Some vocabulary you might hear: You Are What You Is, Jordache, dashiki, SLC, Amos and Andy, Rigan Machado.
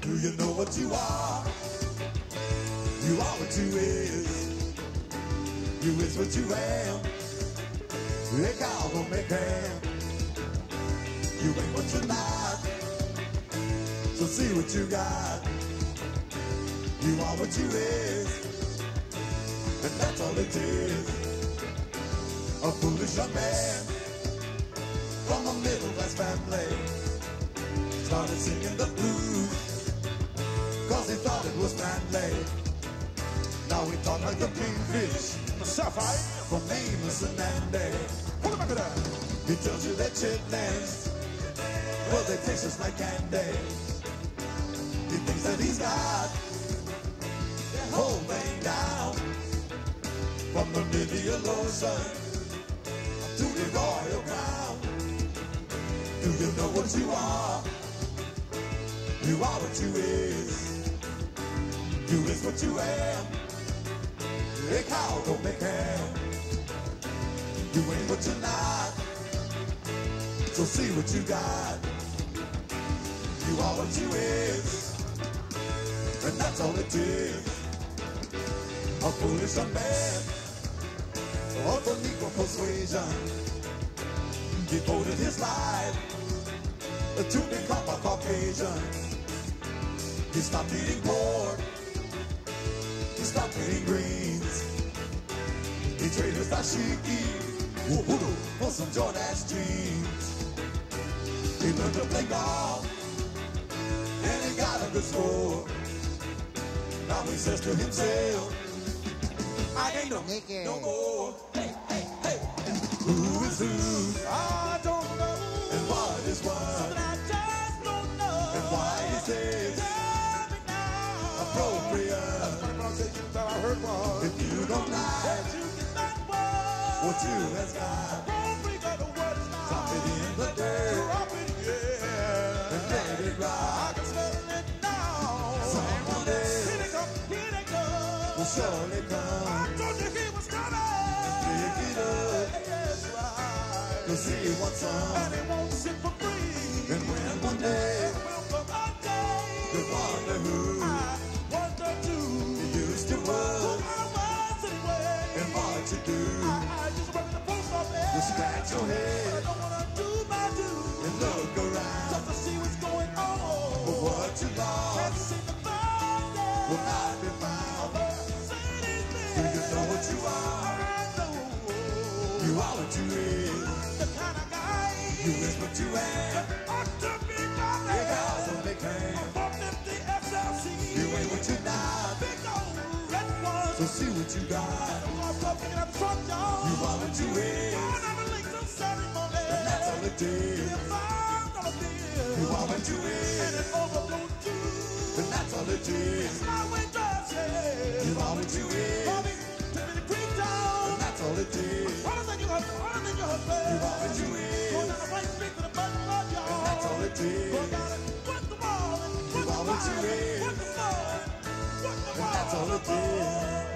Do you know what you are? You are what you is. You is what you am. They call them a damn. You ain't what you're not, so see what you got. You are what you is, and that's all it is. A foolish young man from a middle class family started singing the blues, cause he thought it was manly. Now we talk like a kingfish, Sapphire from Amos and Andy. He tells you they're chitlins, well they taste just like candy. He thinks that he's got the whole thing down, from the Middle Ocean to the Royal Crown. Do you know what you are? You are what you is. You is what you am. They call don't make hell. You ain't what you're not, so see what you got. You are what you is, and that's all it is. A foolish man of an equal persuasion devoted his life to become a Caucasian. He stopped eating pork, he stopped eating greens, he traded dashiki, woo-hoo, for some Jordache jeans. He learned to play golf, and he got a good score. Now he says to himself, I ain't no making no more. Hey, hey, hey. Who is who? I don't know. And what is what? But I just don't know. And why is this appropriate? I heard was, if you don't like what you has got, drop it in the dirt, drop it, yeah, and let it rock. I can smell it now. Someone else will surely come. I told you he was coming. Pick it up, yes, right. You'll see what's on, and it won't sit for free. And when one day, you'll wonder who I wonder too. Used to was, well, I was anyway, and what to do. I just work in the post office. You scratch your head, but I don't wanna do my dues, and look around just to see what's going on. But what you lost can't see the finding will not be found. Do you know what you are? I know. You are what you is. I'm the kind of guy. You is what you am. You ought to be my man. Your guys don't make hands. I'm from 50 SLC. You ain't what you're not. So see what you got. You are what you is. And that's all it is. You are what you is. And that's all it is. You are what you is. And that's all it is. You are what you is. And that's all it is. You are what you is. And that's all it is.